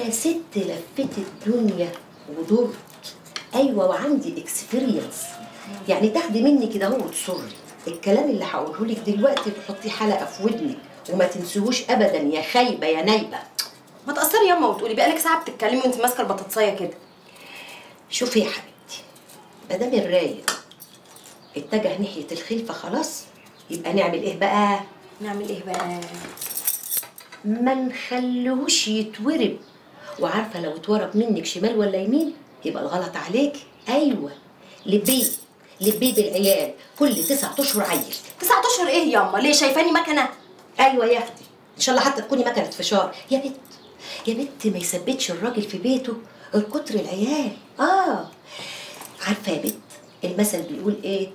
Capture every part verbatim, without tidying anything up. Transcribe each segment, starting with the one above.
انا ست لفت الدنيا ودورت، ايوه وعندي اكسبيرينس، يعني تاخدي مني كده اهو وتصري. الكلام اللي هقوله لك دلوقتي بتحطيه حلقه في ودنك وما تنسيهوش ابدا يا خايبه يا نايبه. ما تقصري ياما وتقولي بقالك ساعه بتتكلمي وانت ماسكه البطاطسايه كده. شوفي يا حبيبتي، مادام الرايه اتجه ناحيه الخلفه خلاص، يبقى نعمل ايه بقى؟ نعمل ايه بقى؟ ما نخليهوش يتورب، وعارفه لو اتورب منك شمال ولا يمين يبقى الغلط عليكي. ايوه لبيه لبيه بالعيال كل تسعة اشهر عيل. تسعة اشهر ايه ياما؟ ليه شايفاني مكنه؟ ايوه يا اختي، ان شاء الله حتى تكوني مكنه فشار يا بت. يا بت ما يثبتش الراجل في بيته الكتر العيال. اه عارفه يا بت المثل بيقول ايه؟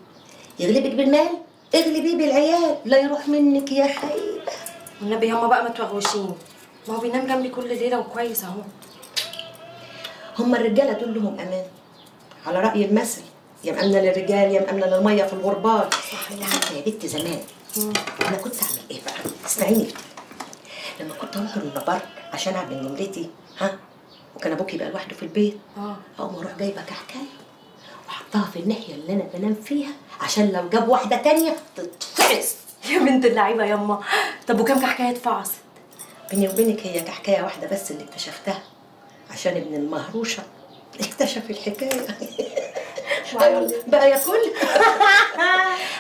يغلبك بالمال اغلبيه بالعيال لا يروح منك يا خايبه. والنبي ياما بقى ما توغوشين، ما هو بينام جنبي كل ليله وكويس اهو. هما الرجاله دول لهم امان على راي المثل، يا مأمنة للرجال يا مأمنة للميه في الغربال. عارفه يا بت زمان مم. انا كنت اعمل ايه بقى؟ اسمعيني كده، لما كنت اروح للبر عشان اعمل نمرتي ها، وكان ابوك يبقى لوحده في البيت، اه اقوم اروح جايبه كحكايه وحطها في الناحيه اللي انا بنام فيها عشان لو جاب واحده ثانيه تتفعص. يا بنت اللعيبه ياما، طب وكم كحكايه اتفعصت؟ بيني وبينك هي كحكايه واحده بس اللي اكتشفتها، عشان ابن المهروشه اكتشف الحكايه بقى ياكل.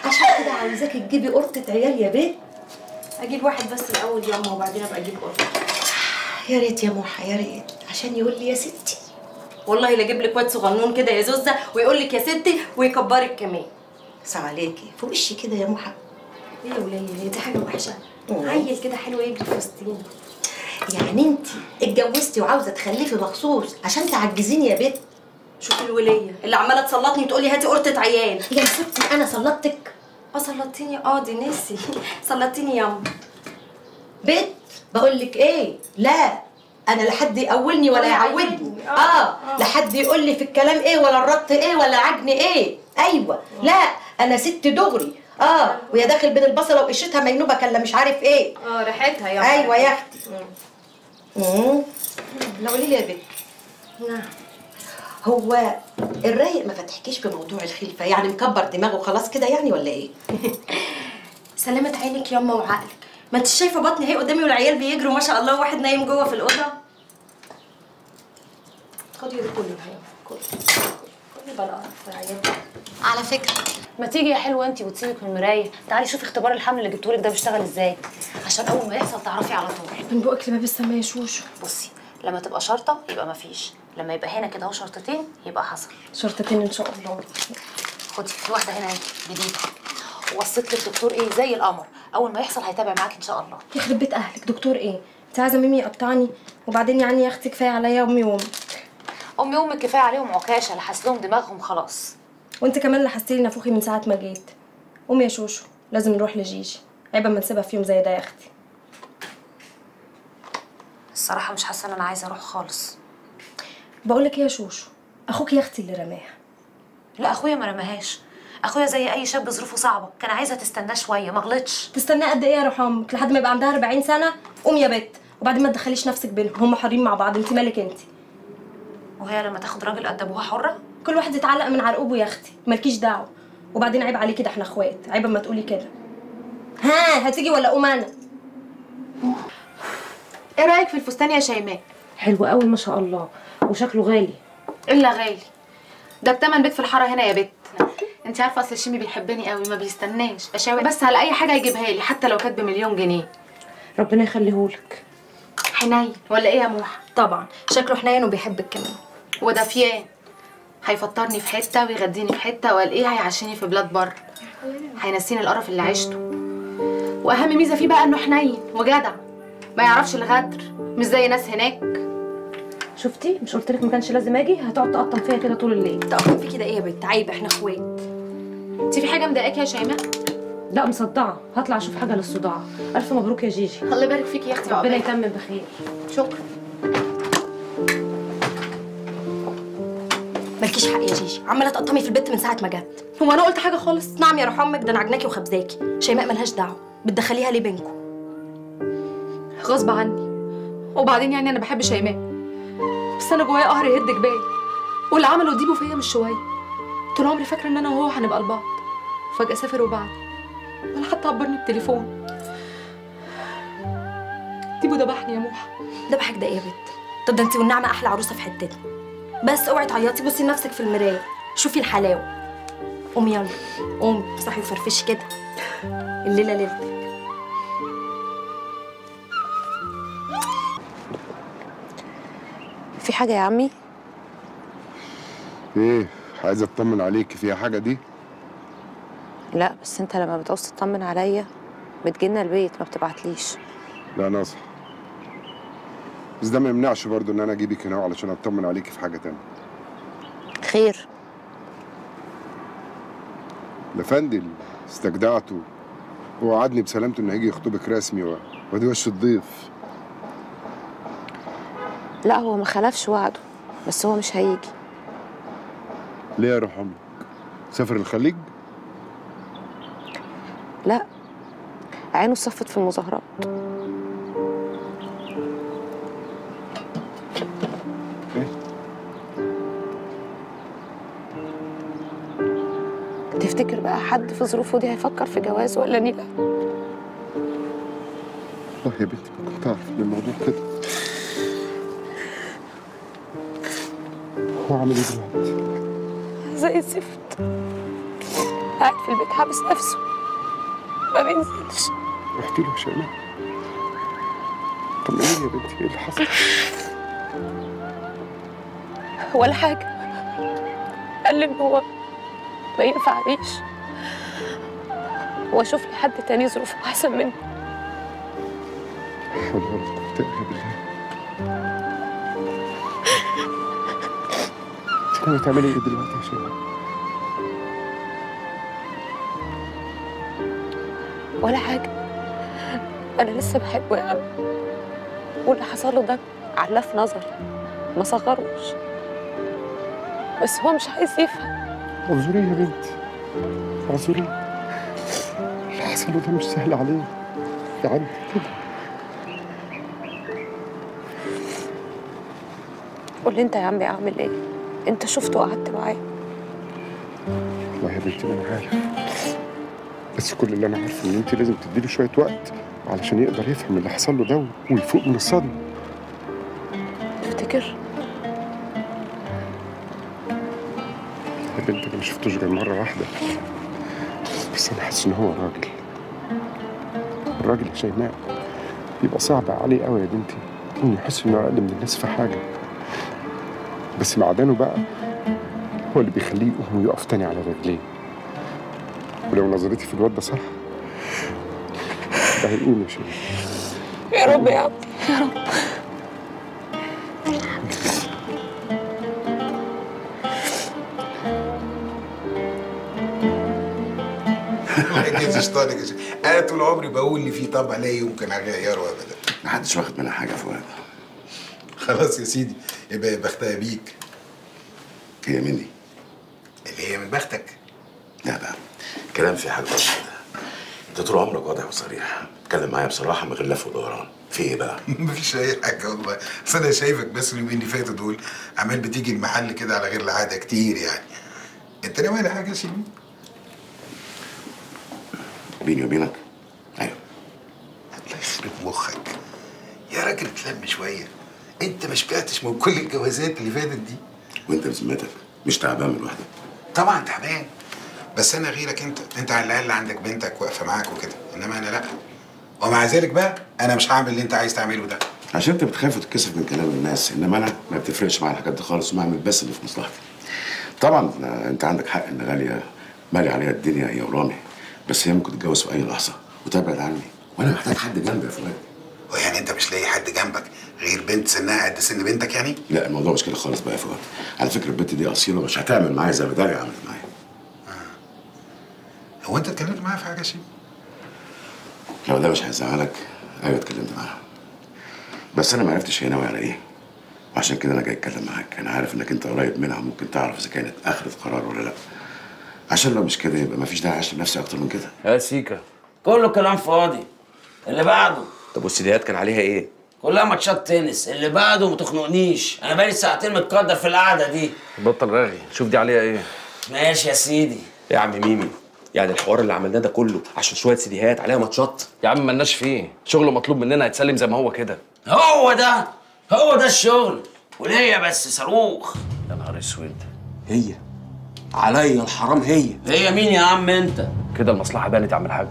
عشان كده عايزاكي تجيبي قرطه عيال يا بيه. اجيب واحد بس الاول ياما وبعدين ابقى اجيب قرطه. يا ريت يا موحه يا ريت، عشان يقول لي يا ستي. والله لا اجيب لك واد صغنون كده يا زوزه ويقول لك يا ستي ويكبرك كمان. صعب عليكي في وشي كده يا موحه. ايه يا وليه هي دي حاجه وحشه؟ عيل كده حلو يجري في وسطينا. يعني انت اتجوزتي وعاوزه تخلفي مخصوص عشان تعجزيني يا بت؟ شوفي الوليه اللي عماله تسلطني وتقولي هاتي قرطه عيال. يا ستي انا سلطتك؟ اه سلطتيني، اه دي ناسي سلطتيني ياما. بت بقول لك ايه، لا انا لا حد يقولني ولا يعودني، اه, آه. لا حد يقول لي في الكلام ايه ولا الربط ايه ولا عجن ايه. ايوه آه. لا انا ست دغري، اه, آه. ويا داخل بين البصله وقشتها مجنوبه كلا مش عارف ايه، اه ريحتها ياما. ايوه يا اختي. امم لا قولي لي يا بت، نعم هو الرايق ما فتحكيش في موضوع الخلفه؟ يعني مكبر دماغه خلاص كده يعني ولا ايه؟ سلامت عينك ياما وعقلك، ما انتش شايفه بطني اهي قدامي والعيال بيجروا ما شاء الله، واحد نايم جوه في الاوضه. خدي ده كله يا كله كله بقى العيال. على فكره ما تيجي يا حلوه انت وتسيبك من المرايه، تعالي شوفي اختبار الحمل اللي جبتهولك ده بيشتغل ازاي، عشان اول ما يحصل تعرفي على طول. من بوقك لما بس ما يشوشو. بصي لما تبقى شرطه يبقى ما فيش، لما يبقى هنا كده اهو شرطتين يبقى حصل. شرطتين ان شاء الله. خدي في واحده هنا جديده، وصيت لك دكتور ايه زي القمر، اول ما يحصل هيتابع معاكي ان شاء الله. يخرب بيت اهلك، دكتور ايه؟ انت عايزه ميمي يقطعني؟ وبعدين يعني يا اختي كفايه عليا امي وامي. امي وامك كفايه عليهم عكاشه، لحس لهم دماغهم خلاص. وانت كمان لحستيلي نافوخي من ساعه ما جيت. قومي يا شوشو لازم نروح لجيجي، عيب اما نسيبها في يوم زي ده يا اختي. الصراحه مش حاسه ان انا عايزه اروح خالص. بقول لك ايه يا شوشو، اخوك يا اختي اللي رماها. لا اخويا ما رماهاش، اخويا زي اي شاب ظروفه صعبه كان عايزها تستناه شويه ما غلطش. تستناه قد ايه يا روح امك؟ لحد ما يبقى عندها أربعين سنه؟ قومي يا بت، وبعدين ما تدخليش نفسك بينهم، هم حرين مع بعض، انت مالك انت؟ وهي لما تاخد راجل قد ابوها حره؟ كل واحد يتعلق من عرقوبه يا اختي، مالكيش دعوه، وبعدين عيب عليكي ده احنا اخوات، عيب اما تقولي كده. ها هتيجي ولا اقوم انا؟ ايه رايك في الفستان يا شيماء؟ حلو قوي ما شاء الله، وشكله غالي. الا غالي ده بتمن بيت في الحاره هنا يا بت. انت عارفه اصل شيمي بيحبني قوي ما بيستناش، اشاور بس على اي حاجه يجيبها لي حتى لو كانت بمليون جنيه. ربنا يخليهولك. حنين ولا ايه يا موحه؟ طبعا شكله حنين وبيحبك كمان، ودافيان هيفطرني في حته ويغديني في حته، وقال ايه هيعشيني في بلاد بره، هينسيني القرف اللي عشته. واهم ميزه فيه بقى انه حنين وجدع، ما يعرفش الغدر مش زي ناس هناك. شفتي مش قلت لك ما كانش لازم اجي؟ هتقعد تقطم فيا كده طول الليل. تقطم في كده ايه يا بنت؟ عيب احنا اخوات. انت في حاجه مضايقاكي يا شيماء؟ لا مصدعه، هطلع اشوف حاجه للصداع. الف مبروك يا جيجي. الله يبارك فيكي يا اختي، ربنا يتمم بخير. شكرا. مالكيش حق يا جيجي، عماله تقطمي في البيت من ساعه ما جت. هو انا قلت حاجه خالص؟ نعم يا روح امك، ده انا عجناكي وخبزاكي. شيماء مالهاش دعوه، بتدخليها ليه بينكم؟ غصب عني، وبعدين يعني انا بحب شيماء بس انا جوايا قهر يهد جبال، واللي عمله ديبو فيا مش شويه. طول عمري فاكره ان انا وهو هنبقى لبعض، وفجاه سافر وبعد ولا حتى عبرني بالتليفون. ديبو دبحني يا موحه. دبحك ده ايه يا بت؟ طب ده انت والنعمه احلى عروسه في حتتنا. بس اوعي تعيطي، بصي لنفسك في المرايه، شوفي الحلاوه. قومي يلا، قومي صحي وفرفشي كده، الليله ليلتك. في حاجة يا عمي؟ ايه؟ عايزة اطمن عليكي، فيها حاجة دي؟ لا بس انت لما بتقص تطمن عليا بتجيلنا البيت ما بتبعتليش. لا انا اصح، بس ده ما يمنعش برضه ان انا اجيبك هنا علشان اطمن عليكي في حاجة تانية. خير؟ الافندي اللي استجدعته ووعدني بسلامته انه هيجي يخطبك رسمي وادي وش الضيف. لا هو ما خلفش وعده، بس هو مش هيجي. ليه يا روح امك؟ سافر الخليج؟ لا، عينه صفت في المظاهرات. ايه؟ تفتكر بقى حد في ظروفه دي هيفكر في جواز ولا نيلة؟ والله يا بنتي ما كنت اعرف ان الموضوع كده. هو عامل ايه دلوقتي؟ زي الزفت، قاعد في البيت حابس نفسه، ما بينزلش. احكي له يا شيماء. طمنيني يا بنتي، ايه اللي حصل؟ ولا حاجة، قال لي ان هو ما ينفعليش واشوف لي حد تاني ظروفه احسن منه. لا حول ولا قوة الا بالله. انت بتعملي ايه دلوقتي يا شيماء؟ ولا حاجة، أنا لسه بحبه يا عم، واللي حصل له ده علاه في نظري، ما صغروش، بس هو مش عايز يفهم. اعذري يا بنتي، اعذري، اللي حصل له ده مش سهل عليه، يعدي كده. قول لي أنت يا عمي أعمل إيه؟ انت شفته وقعدت معاه. والله يا بنتي ما انا عارف، بس كل اللي انا عارفه ان انت لازم تديله شويه وقت علشان يقدر يفهم اللي حصل له ده ويفوق من الصدمه. تفتكر؟ يا بنتي انا ما شفتوش غير مره واحده، بس انا حاسس ان هو راجل. الراجل يا شيماء بيبقى صعب عليه قوي يا بنتي انه يحس انه اقل من الناس في حاجه، بس معدنه بقى هو اللي بيخليه يقوم ويقف تاني على رجليه. ولو نظرتي في الواد ده صح ده هيقوم يا شيماء. يا رب يا عم، يا رب. انا طول عمري بقول اللي فيه طبع لا يمكن اغيره ابدا. محدش واخد منها حاجه فوق. خلاص يا سيدي، يبقى بختها بيك. هي مني؟ اللي هي من بختك؟ لا بقى، الكلام فيه حاجة بس كده. انت طول عمرك واضح وصريح، اتكلم معايا بصراحة من غير لف ودوران. في ايه بقى؟ مفيش أي حاجة والله، بس أنا شايفك بس اليومين اللي فاتوا دول عمال بتيجي المحل كده على غير العادة كتير يعني. أنت ناوي على حاجة يا شيماء؟ بيني وبينك؟ أيوه. الله يخرب مخك. يا راجل اتلم شوية. انت ما شبعتش من كل الجوازات اللي فاتت دي؟ وانت بذمتك مش تعبان من لوحدك؟ طبعا تعبان، بس انا غيرك انت، انت على الاقل عندك بنتك واقفه معاك وكده، انما انا لا. ومع ذلك بقى انا مش هعمل اللي انت عايز تعمله ده. عشان انت بتخاف وتتكسف من كلام الناس، انما انا ما بتفرقش معايا الحاجات دي خالص، وبعمل بس اللي في مصلحتي. طبعا انت عندك حق ان غاليه مالي عليها الدنيا يا ورامي، بس هي ممكن تتجوز في اي لحظه وتبعد عني، وانا محتاج حد جنبي يا فؤاد. ويعني انت مش لاقي حد جنبك غير بنت سنها قد سن بنتك يعني؟ لا الموضوع مش كده خالص بقى يا فؤاد، على فكره البنت دي اصيله مش هتعمل معايا زي ما داري عملت معايا. آه. هو انت اتكلمت معاها في حاجه يا شيماء؟ لو ده مش هيزعلك. ايوه اتكلمت معاها، بس انا ما عرفتش هي ناويه على ايه، وعشان كده انا جاي اتكلم معاك. انا عارف انك انت قريب منها، ممكن تعرف اذا كانت اخذت قرار ولا لا، عشان لو مش كده يبقى مفيش داعي اشتم نفسي اكتر من كده. يا سيكا كله كلام فاضي. اللي بعده. طب والسيديات كان عليها ايه؟ كلها ماتشات تنس. اللي بعده ما تخنقنيش، انا بقالي ساعتين متقدر في القعده دي. بطل رغي، شوف دي عليها ايه. ماشي يا سيدي. يا عم ميمي، يعني الحوار اللي عملناه ده كله عشان شويه سيديهات عليها ماتشات؟ يا عم مالناش فيه، شغله مطلوب مننا هيتسلم زي ما هو كده. هو ده هو ده الشغل، وليا بس صاروخ. يا نهار اسود، هي عليا الحرام. هي هي مين يا عم انت؟ كده المصلحه بانت يا عم الحاج.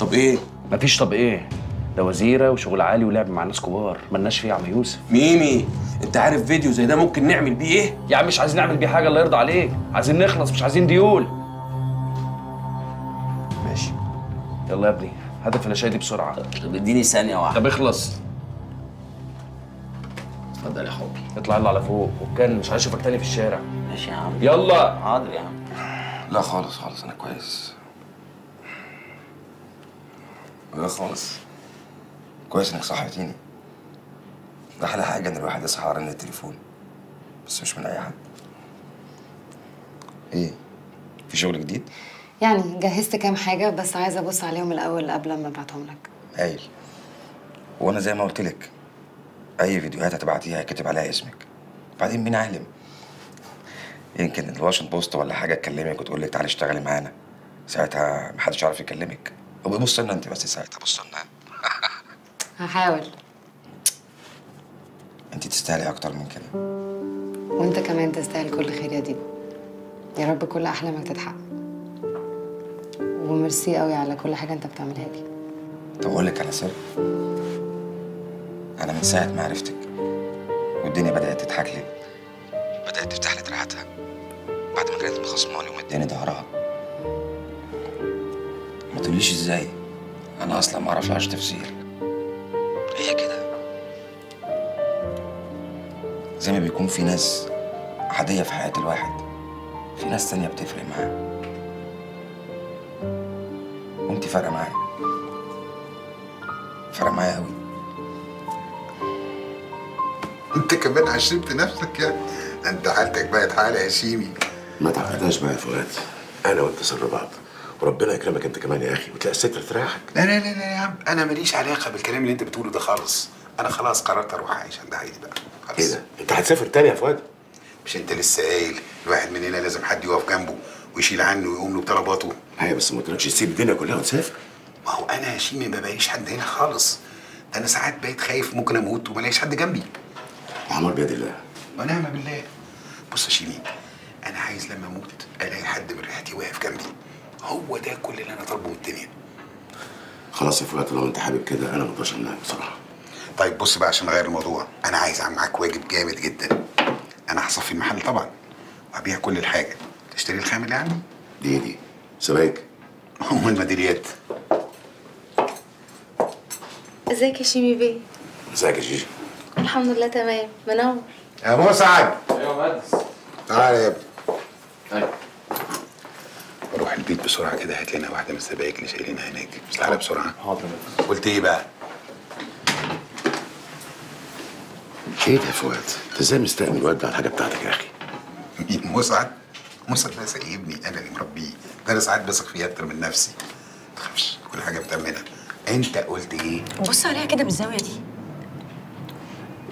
طب ايه؟ مفيش طب ايه؟ ده وزيره وشغل عالي ولعب مع ناس كبار، مالناش فيه يا عم يوسف. ميمي، انت عارف فيديو زي ده ممكن نعمل بيه ايه؟ يا عم مش عايزين نعمل بيه حاجه، الله يرضى عليك، عايزين نخلص مش عايزين ديول. ماشي، يلا يا ابني، هدف الاشياء دي بسرعه. طب اديني ثانيه واحده. طب اخلص. اتفضل يا حبي. اطلع يلا على فوق، وكان مش عايز اشوفك تاني في الشارع. ماشي يا عم. يلا. حاضر يا عم. لا خالص خالص، انا كويس. لا خالص. كويس انك صحيتيني. ده احلى حاجه ان الواحد يصحى على رن التليفون، بس مش من اي حد. ايه؟ في شغل جديد؟ يعني جهزت كام حاجه بس عايزه ابص عليهم الاول قبل ما ابعتهم لك. هايل. هو انا زي ما قلت لك، اي فيديوهات هتبعتيها هيتكتب عليها اسمك. بعدين مين عالم؟ يمكن الواشنطن بوست ولا حاجه تكلمك وتقول لك تعالي اشتغلي معانا. ساعتها محدش عارف يكلمك. طب بص لنا انت بس ساعتها، بص لنا. هحاول. انت تستاهلي اكتر من كده، وانت كمان تستاهل كل خير يا ديبو. يا رب كل احلامك تتحقق، وميرسي قوي على كل حاجه انت بتعملها لي. طب اقول لك على سر، انا من ساعه ما عرفتك والدنيا بدات تضحك لي، بدات تفتح لي دراعاتها بعد ما كانت مخصماني ومداني ظهرها. ما تقوليش ازاي، انا اصلا ما اعرف لهاش تفسير. هي كده زي ما بيكون في ناس عاديه في حياه الواحد، في ناس تانيه بتفرق معاه، وانت فارقه معايا، فارقه معايا قوي. انت كمان عشمت نفسك يعني، انت حالتك بقت حاله يا شيمي. ما تعقدهاش بقى يا فؤاد، انا وانت سر بعض، وربنا يكرمك انت كمان يا اخي وتلاقي الستر تريحك. لا لا لا يا عم، انا ماليش علاقه بالكلام اللي انت بتقوله ده خالص. انا خلاص قررت اروح اعيش عند عايز بقى خلاص. ايه ده؟ انت هتسافر تاني يا فؤاد؟ مش انت لسه قايل الواحد مننا لازم حد يقف جنبه ويشيل عنه ويقوم له بطلباته؟ ايوه بس ما قلتلكش تسيب الدنيا كلها وتسافر. ما هو انا يا شيمي ما بلاقيش حد هنا خالص، ده انا ساعات بقيت خايف ممكن اموت وما الاقيش حد جنبي. عمار بيد الله ونعم بالله. بص يا شيمي، انا عايز لما اموت الاقي حد من ريحتي واقف جنبي، هو ده كل اللي انا طالبه من الدنيا. خلاص يا فؤاد، لو انت حابب كده انا ما اقدرش امنعك بصراحه. طيب بص بقى، عشان اغير الموضوع، انا عايز اعمل معاك واجب جامد جدا. انا هصفي المحل طبعا وهبيع كل الحاجه، تشتري الخام اللي عندي دي دي سبايك ام الميداليات. ازيك يا شيمي بيه؟ ازيك يا شيشي؟ الحمد لله تمام. منور يا مسعد. ايوه مهندس، تعالى يا ابني. ايوه بروح البيت بسرعه كده، هات لنا واحده من السبايك اللي شايلينها هناك، بس تعالى بسرعه. حاضر. قلت ايه بقى؟ ايه ده يا فؤاد؟ انت ازاي مستقبل الواد ده على الحاجه بتاعتك يا اخي؟ مين؟ مسعد؟ مسعد ده سايبني، انا اللي مربيه، ده انا ساعات بثق فيه اكتر من نفسي. ما تخافش، كل حاجه متامنه. انت قلت ايه؟ بص عليها كده من الزاويه دي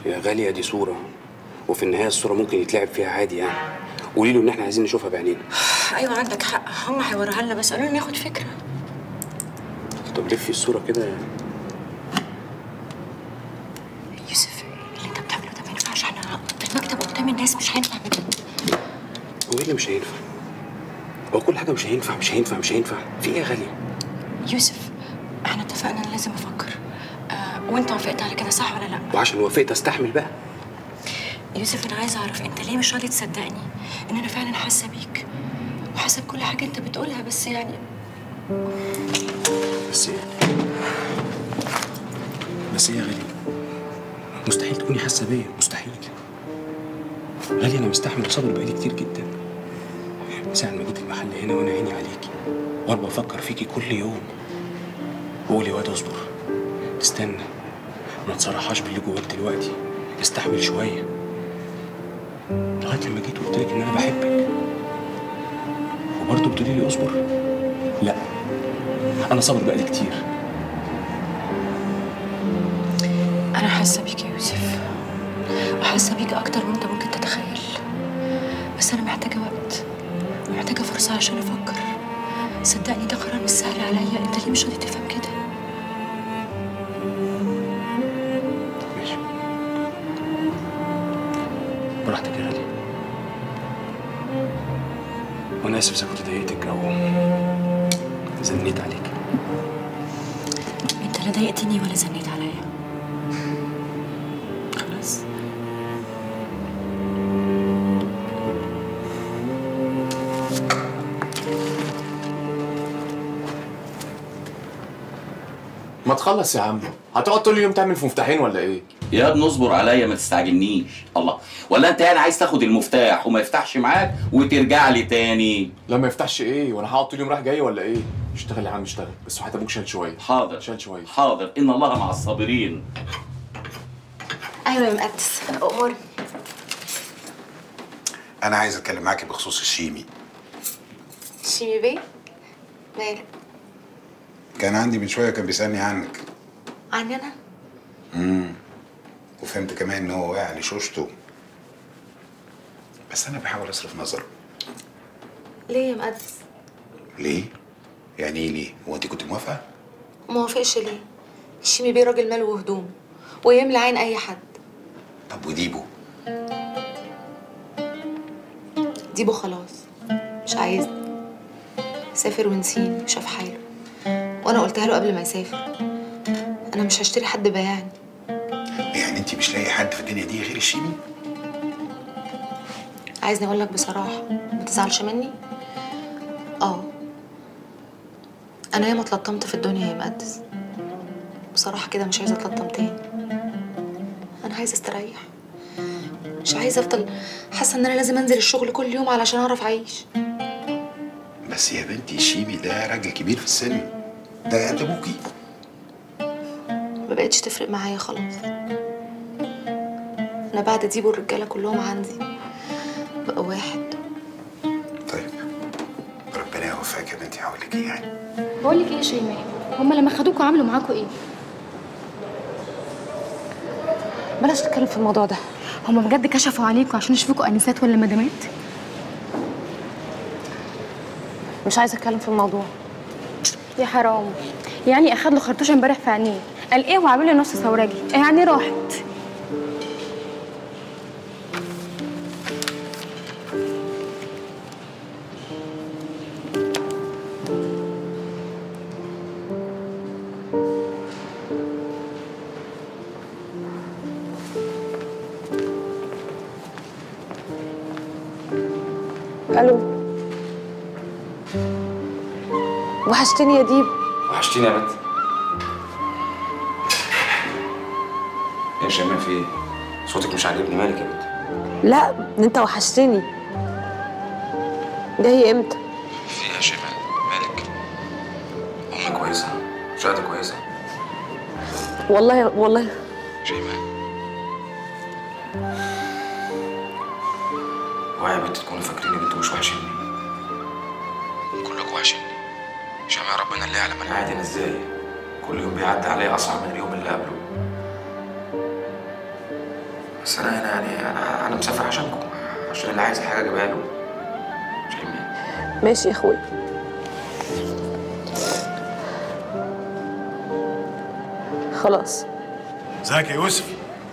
يا غاليه، دي صوره، وفي النهايه الصوره ممكن يتلعب فيها عادي يعني. قولي له ان احنا عايزين نشوفها بعينينا. ايوه عندك حق، هم هيوريها لنا، بس قالوا لنا ناخد فكره. طب لفي الصوره كده يعني. يوسف اللي انت بتعمله ده ما ينفعش، احنا في المكتب قدام الناس مش هينفع. هو ايه اللي مش هينفع؟ هو كل حاجه مش هينفع مش هينفع مش هينفع، في ايه يا غاليه؟ يوسف احنا اتفقنا ان لازم افكر، آه وانت وافقت على كده صح ولا لا؟ وعشان وافقت استحمل بقى. يوسف انا عايزه اعرف انت ليه مش راضي تصدقني ان انا فعلا حاسه بيك وحاسه بكل حاجه انت بتقولها، بس يعني بس ايه بس ايه يا غاليه؟ مستحيل تكوني حاسه بيا، مستحيل. غاليه انا مستحمل وصابر بقالي كتير جدا، ساعه ما جيت المحل هنا وانا عيني عليكي واربى افكر فيكي كل يوم. قولي واد اصبر، استنى، ما تصرحاش باللي جواك دلوقتي، استحمل شويه، لغايه لما جيت وقلت لك ان انا بحبك وبرضه بتقولي لي اصبر. لا انا صابر بقالي كتير. أنا حاسة بيك يا يوسف، وحاسة بيك أكتر من أنت ممكن تتخيل، بس أنا محتاجة وقت ومحتاجة فرصة عشان أفكر. صدقني ده قرار مش سهل عليا، أنت ليه مش راضي تفهم كده؟ ماشي، براحتك يا غالي، وأنا آسف إذا كنت ضايقتك أو زنيت عليكي. أنت لا ضايقتني ولا زنيت عليا. خلاص ما تخلص يا عم، هتقعد طول اليوم تعمل في مفتاحين ولا ايه؟ يا ابني اصبر عليا ما تستعجلنيش. الله، ولا انت يعني عايز تاخد المفتاح وما يفتحش معاك وترجع لي تاني؟ لا ما يفتحش ايه، وانا هقعد طول اليوم رايح جاي ولا ايه؟ اشتغل يا عم اشتغل، بس وحتى ابوك شال شويه. حاضر شال شويه، حاضر، ان الله مع الصابرين. ايوه يا مقدس، اموري. انا عايز اتكلم معاكي بخصوص الشيمي. الشيمي بيه؟ مالك؟ كان عندي من شويه كان بيسالني عنك. عني انا؟ امم وفهمت كمان ان هو واقع لشوشته، بس انا بحاول اصرف نظره. ليه يا مقدس؟ ليه؟ يعني ايه ليه؟ هو انت كنت موافقه؟ ما وافقش ليه؟ الشيمي بيه راجل مال وهدوم ويملى عين اي حد. طب وديبو؟ ديبو خلاص مش عايزني، سافر ونسيني وشاف حاله، وانا قلتها له قبل ما يسافر انا مش هشتري حد بايعني. يعني انت مش لاقي حد في الدنيا دي غير الشيمي؟ عايزني اقول لك بصراحه ما تزعلش مني، اه انا ياما اتلطمت في الدنيا يا مقدس، بصراحه كده مش عايزه اتلطم تاني. انا عايزه استريح، مش عايزه افضل حاسه ان انا لازم انزل الشغل كل يوم علشان اعرف اعيش. بس يا بنتي الشيمي ده راجل كبير في السن، ده قد ابوكي. ما بقتش تفرق معايا خلاص، انا بعد ديبو الرجاله كلهم عندي بقى واحد. طيب ربنا يوفقك يا بنتي. هقول لك ايه، يعني بقول لك ايه يا شيماء، هم لما خدوكوا عملوا معاكوا ايه؟ بلاش تتكلم في الموضوع ده، هم بجد كشفوا عليكوا عشان يشوفوكوا انسات ولا مدامات؟ مش عايزه اتكلم في الموضوع. يا حرام، يعني اخد له خرطوش امبارح في عينيه، قال ايه وعامل لي نص ثوراجي، يعني راحت. الو، وحشتني يا ديب. وحشتني يا بنت. يا شيماء في ايه؟ صوتك مش عاجبني، مالك يا بنت؟ لا انت وحشتني. جاي امتى؟ في يا شيماء مالك؟ امك كويسه؟ شهادة كويسه؟ والله والله شيماء اوعي يا بنت تكونوا فاكريني بنت مش وحشني، كلكم وحشني. شيماء ربنا اللي يعلم انا عادي انا ازاي، كل يوم بيعدي عليا اصعب من اليوم اللي قبله. بس انا هنا يعني انا انا مسافر عشانكم، عشان اللي عايز حاجه اجيبها له. ماشي يا اخويا. خلاص. ازيك يا يوسف؟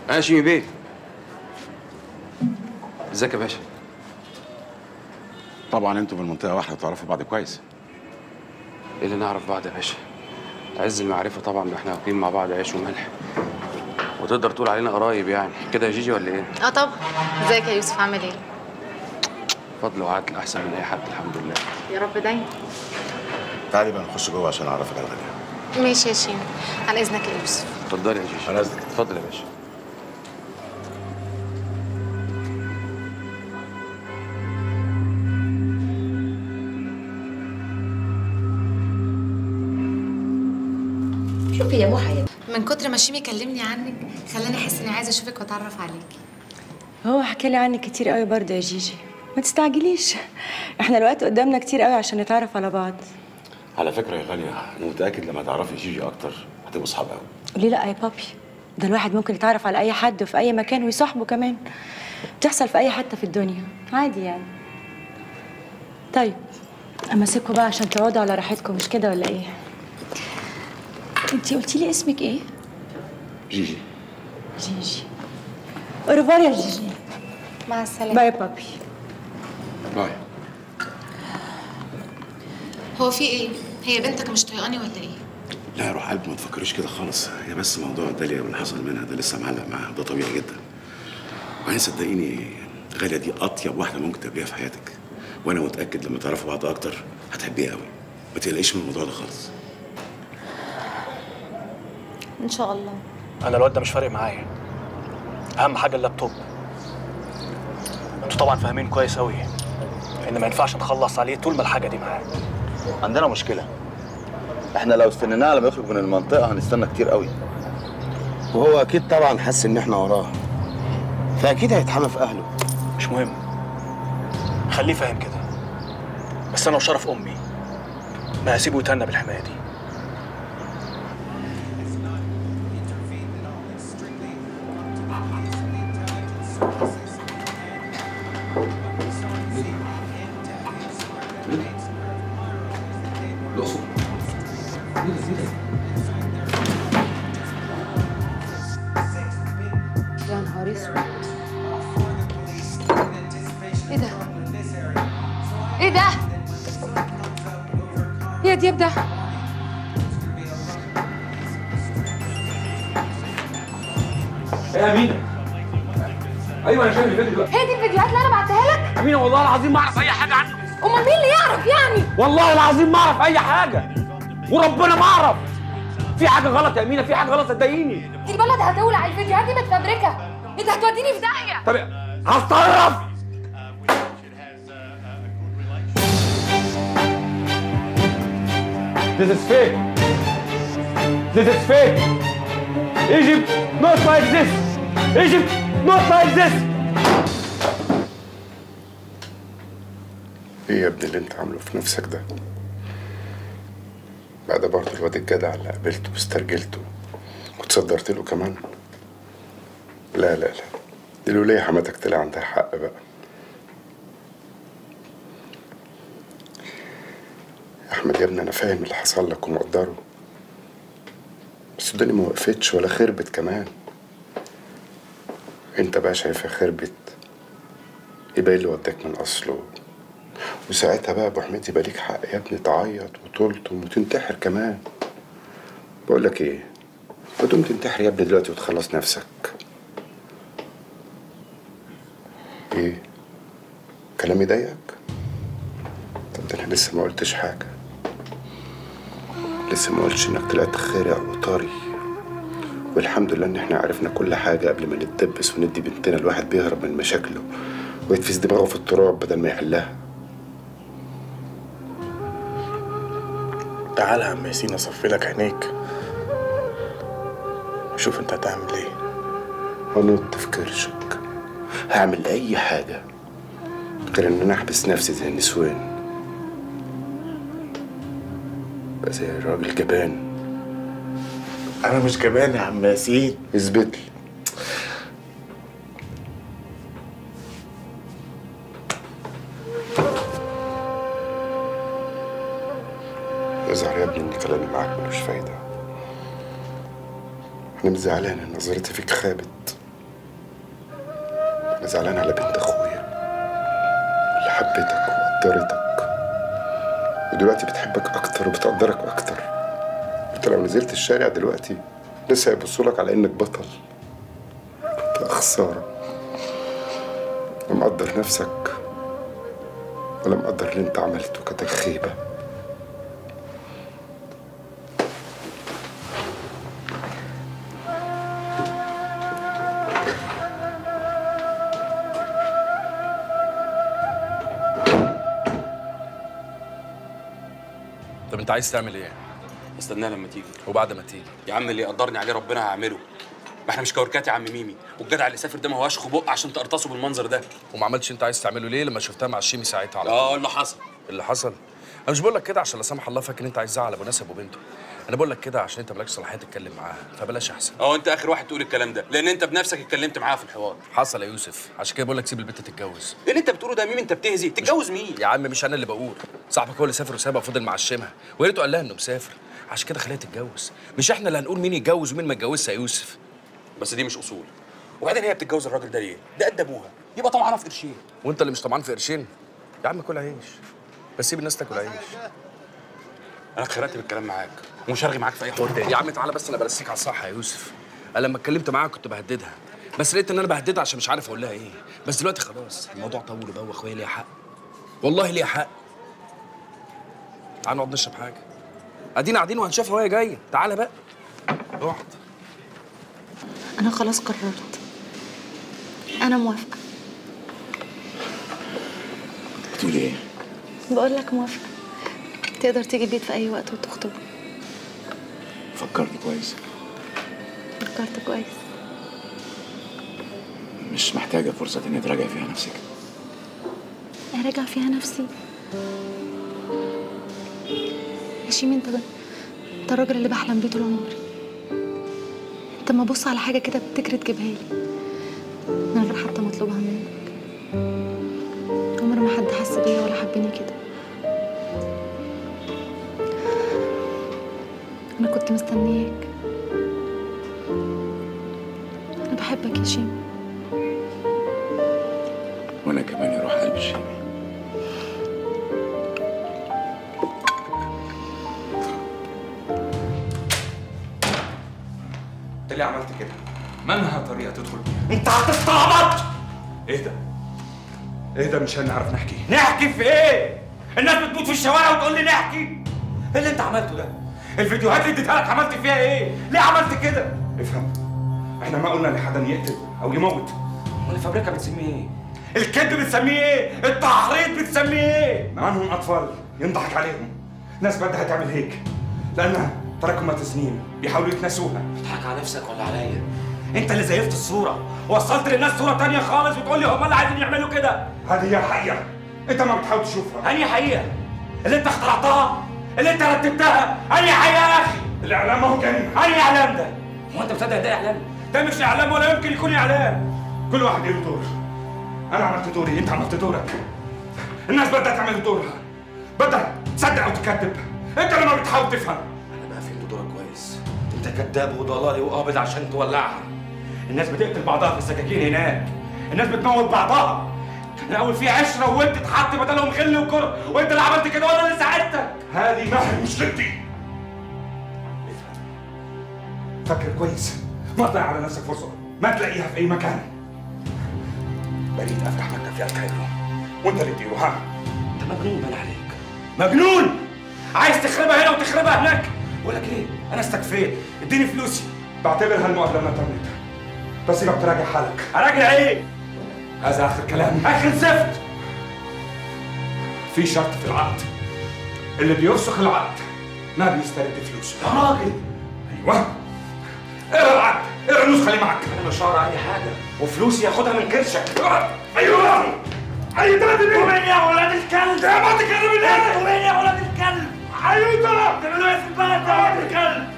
انا شيمي بيه. ازيك يا باشا؟ طبعا انتوا في المنطقه واحده وتعرفوا بعض كويس. ايه اللي نعرف بعض يا باشا؟ عز المعرفه طبعا، احنا واكلين مع بعض عيش وملح، وتقدر تقول علينا قرايب يعني كده يا جيجي ولا ايه؟ اه طبعا. ازيك يا يوسف عامل ايه؟ فضل وعدل احسن من اي حد الحمد لله. يا رب دايما. تعالي بقى نخش جوه عشان اعرفك على غالية. ماشي يا شيماء، على اذنك يا يوسف. اتفضلي يا جيجي. على اذنك. اتفضل يا باشا. شوفي يا محي، من كتر ما شيمي كلمني عنك خلاني احس اني عايزه اشوفك واتعرف عليكي. هو حكى لي عنك كتير قوي برضه يا جيجي، ما تستعجليش، احنا الوقت قدامنا كتير قوي عشان نتعرف على بعض. على فكره يا غاليه انا متاكد لما تعرفي جيجي اكتر هتبقوا صحاب قوي. ليه لا يا بابي، ده الواحد ممكن يتعرف على اي حد في اي مكان ويصاحبه كمان، بتحصل في اي حته في الدنيا عادي يعني. طيب امسكوا بقى عشان تقعدوا على راحتكم، مش كده ولا ايه؟ انتي قلتي لي اسمك ايه؟ جيجي. جيجي، اوريفوار يا جيجي. مع السلامه. باي بابي. باي. هو في ايه؟ هي بنتك مش طايقاني ولا ايه؟ لا يا روح قلبي ما تفكريش كده خالص، هي بس موضوع داليا واللي حصل منها ده لسه معلق معاها، ده طبيعي جدا. وبعدين صدقيني غاليه دي اطيب واحده ممكن تقابليها في حياتك، وانا متاكد لما تعرفوا بعض اكتر هتحبيها قوي، ما تقلقيش من الموضوع ده خالص. ان شاء الله. انا الواد ده مش فارق معايا، اهم حاجه اللابتوب. انتوا طبعا فاهمين كويس قوي ان ما ينفعش نخلص عليه طول ما الحاجه دي معاه. عندنا مشكله، احنا لو استنيناه لما يخرج من المنطقه هنستنى كتير قوي، وهو اكيد طبعا حس ان احنا وراه، فاكيد هيتحمى في اهله. مش مهم، خليه فاهم كده، بس انا وشرف امي ما هسيبه يتهنى بالحمايه دي. ما اعرف اي حاجه عنه. امال مين اللي يعرف يعني؟ والله العظيم ما اعرف اي حاجه، وربنا ما اعرف. في حاجه غلط يا امينه، في حاجه غلط صدقيني. البلد هتولع، على الفيديوهات دي متفبركه، انت هتوديني في داهيه. طب هتطرف. This is fake. This is fake. Egypt not like this. Egypt not like this. ايه يا ابني اللي انت عامله في نفسك ده؟ بعد برضه الواد الجدع اللي قابلته واسترجلته وتصدرت له كمان. لا لا لا، الولية حماتك طلع عندها حق بقى. يا احمد يا ابني انا فاهم اللي حصل لك ومقدره، بس الدنيا ما وقفتش ولا خربت كمان. انت بقى شايفها خربت، يبقى اللي وداك من اصله، وساعتها بقى ابو حميد يبقى ليك حق يا ابني تعيط وتلطم وتنتحر كمان. بقول لك ايه، ما تقوم تنتحر يا ابني دلوقتي وتخلص نفسك. ايه كلامي ضايقك؟ طب ده انا لسه ما قلتش حاجه، لسه ما قلتش انك طلعت خارع وطري، والحمد لله ان احنا عرفنا كل حاجه قبل ما نتدبس وندي بنتنا. الواحد بيهرب من مشاكله ويتفز دماغه في التراب بدل ما يحلها. تعالى يا عم ياسين اصفي لك عينيك وشوف انت هتعمل ايه. هنط في كرشك، هعمل اي حاجه غير ان انا احبس نفسي زي النسوان، بقى زي الراجل جبان. انا مش جبان يا عم ياسين، اثبت لي. يظهر يا ابني ان كلامي معاك ملوش فايده، انا مش زعلان ان نظرتي فيك خابت، انا زعلان على بنت اخويا اللي حبتك وقدرتك ودلوقتي بتحبك اكتر وبتقدرك اكتر. انت لو نزلت الشارع دلوقتي لسه هيبصوا لك على انك بطل. انت خساره، لا مقدر نفسك ولا مقدر اللي انت عملته، كانت خيبه. انت عايز تعمل ايه؟ استناه لما تيجي. وبعد ما تيجي يا عم اللي يقدرني عليه ربنا هعمله، ما احنا مش كوركات يا عم ميمي، والجدع اللي سافر ده ما هواش خبق عشان تقرطصه بالمنظر ده. وما عملتش انت عايز تعمله ليه لما شفتها مع الشيمي ساعتها؟ اه اللي حصل اللي حصل انا مش بقول لك كده عشان لا سمح الله فاكر ان انت عايز تزعل ابو ناسب وبنته، انا بقول لك كده عشان انت مالكش صلاحيه تتكلم معاها، فبلاش احسن. اه انت اخر واحد تقول الكلام ده، لان انت بنفسك اتكلمت معاها في الحوار. حصل يا يوسف، عشان كده بقول لك سيب البنت تتجوز. ايه اللي انت بتقوله ده ميم؟ انت بتهزي. تتجوز مين؟ يا عم مش انا اللي بقول، صاحبك هو اللي سافر وسابها وفضل معشمها، ويا ريته قال لها انه مسافر، عشان كده خليها تتجوز، مش احنا اللي هنقول مين يتجوز ومين ما يتجوزش يا يوسف. بس دي مش اصول. وبعدين هي بتتجوز الراجل ده ليه؟ ده قد ابوها، يبقى طمعانه في قرشين. وانت اللي مش طمعان في قرشين؟ يا عم كل عيش، بس سيب الناس تاكل عيش. انا اتخرقت بالكلام معاك ومش هرغي معاك في اي حوار تاني. يا عم تعالى بس انا برسيك على الصح يا يوسف. انا لما اتكلمت معاها كنت بهددها، بس لقيت ان انا بهددها عشان مش عارف اقول لها ايه، بس دلوقتي خلاص الموضوع طول وبقى واخويا ليا حق. والله ليا حق. تعالى نقعد نشرب حاجه. ادينا قاعدين وهنشوفها وهي جايه، تعالى بقى. اقعد. انا خلاص قررت. انا موافقه. بتقولي ايه؟ بقول لك موافقه. تقدر تيجي بيت في اي وقت وتخطب. فكرت كويس؟ فكرت كويس. مش محتاجه فرصه اني تراجع فيها نفسك؟ اراجع فيها نفسي؟ هشيم انت ده انت الراجل اللي بحلم بيه طول عمري. انت لما ابص على حاجه كده بتجري تجيبها لي من غير حتى ما اطلبها منك. عمر ما حد حس بيا ولا حبني كده. أنا كنت مستنياك. أنا بحبك يا شيمي. وأنا كمان يروح قلب شيمي. أنت ليه عملت كده؟ منها طريقة تدخل بيها. أنت هتستعبط! إيه ده؟ إيه ده مش هنعرف نحكي؟ نحكي في إيه؟ الناس بتموت في الشوارع وتقول لي نحكي؟ إيه اللي أنت عملته ده؟ الفيديوهات اللي اديتها لك عملت فيها ايه؟ ليه عملت كده؟ افهم، احنا ما قلنا لحد يقتل او يموت. امال الفبركه بتسميه ايه؟ الكذب بتسميه ايه؟ التحريض بتسميه ايه؟ معاهم اطفال ينضحك عليهم، ناس بدها تعمل هيك لانها تراكمت سنين بيحاولوا يتناسوها. بتضحك على نفسك ولا عليا؟ انت اللي زيفت الصوره، وصلت للناس صوره ثانيه خالص وتقول لي هم اللي عايزين يعملوا كده. هذه هي الحقيقه، انت ما بتحاول تشوفها. انهي حقيقه؟ اللي انت اخترعتها؟ اللي انت رتبتها؟ اي حاجه يا اخي؟ الاعلام اهو جريمه. اي اعلام ده؟ هو انت مصدق ده اعلام؟ ده مش اعلام ولا يمكن يكون اعلام. كل واحد له دور. انا عملت دوري، انت عملت دورك. الناس بدها تعمل دورها، بدها تصدق وتكذب. انت لما بتحاول تفهم. انا بقى فهمت دورك كويس. انت كذاب وضلالي وقابض عشان تولعها. الناس بتقتل بعضها في السكاكين هناك، الناس بتموت بعضها. كان الاول في عشره وانت اتحط بدلهم غل وكره، وانت اللي عملت كده وانا اللي ساعدتك. هذه محن مش ضدي. فكر كويس، ما تضيع على نفسك فرصه ما تلاقيها في اي مكان. بريد افتح مكتب في الكايرو وانت اللي تديره. ها انت مجنون بان عليك، مجنون عايز تخربها هنا وتخربها هناك. بقول لك ايه، انا استكفيت، اديني فلوسي. بعتبر هالمقابله ما تمتها، بس يبقى بتراجع حالك. اراجع ايه؟ هذا آخر كلام، آخر زفت. في شرط في العقد، اللي بيفسخ العقد ما بيسترد فلوسه. يا راجل. أيوه. اقرا العقد، اقرا النسخة اللي معاك. أنا مش هقرا أي حاجة، وفلوسي هاخدها من كرشك. أيوه. أيوه ده منين يا ولاد الكلب؟ يا ما تتكلم منين؟ أنتوا مين يا ولاد الكلب؟ أيوه ده. بتعملوا إيه في البلد يا ولاد الكلب؟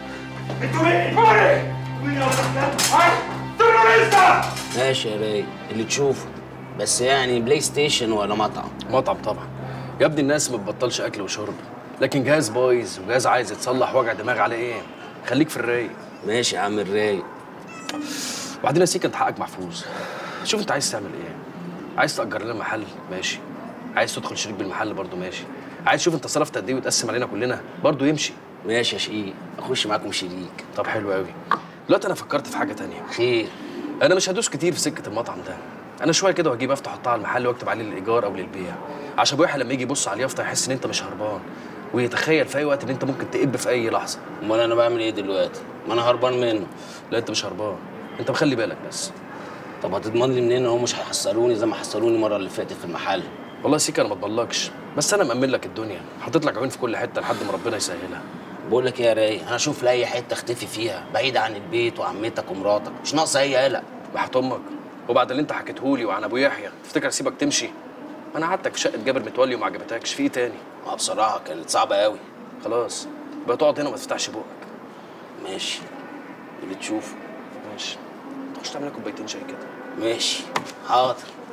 أنتوا مين؟ موري. مين يا ولاد الكلب؟ ها؟ تروريستا. ماشي يا باي، اللي تشوفه. بس يعني بلاي ستيشن ولا مطعم؟ مطعم طبعا يا ابني. الناس ما بتبطلش اكل وشرب، لكن جهاز بايظ وجهاز عايز يتصلح وجع دماغ على ايه؟ خليك في الرايق. ماشي يا عم الرايق. وبعدين يا سيكا انت حقك محفوظ. شوف انت عايز تعمل ايه؟ عايز تأجر لنا محل؟ ماشي. عايز تدخل شريك بالمحل؟ برضه ماشي. عايز شوف انت صرفت قد ايه وتقسم علينا كلنا؟ برضه يمشي. ماشي يا شقيق، اخش معاكم شريك. طب حلو قوي. دلوقتي انا فكرت في حاجه ثانيه. خير. انا مش هدوس كتير في سكه المطعم ده. أنا شوية كده وهجيب أفتح أحطها على المحل وأكتب عليه للإيجار أو للبيع، عشان أبو يحيى لما يجي يبص على اليافطة يحس إن أنت مش هربان، ويتخيل في أي وقت إن أنت ممكن تقب في أي لحظة. أمال أنا بعمل إيه دلوقتي؟ ما أنا هربان منه. لا أنت مش هربان، أنت مخلي بالك بس. طب هتضمن لي منين إن هم مش هيحصلوني زي ما حصلوني المرة اللي فاتت في المحل؟ والله يا سيكا أنا ما أضمنلكش، بس أنا مأمن لك الدنيا، حاطط لك عيون في كل حتة لحد ما ربنا يسهلها. بقول لك إيه يا رايق، أنا أشوف لي أي حتة أختفي فيها، بعيد عن البيت وعمتك ومراتك، مش ناقصة أي قلق. وبعد اللي انت حكيتهولي وعن ابو يحيى تفتكر سيبك تمشي؟ انا قعدتك شقه جابر متولي وما عجبتكش، في ايه تاني؟ ما بصراحه كانت صعبه قوي. خلاص بقى تقعد هنا وما تفتحش بقك. ماشي اللي بتشوفه. ماشي تخش تعمل لك كوبايتين شاي كده. ماشي حاضر.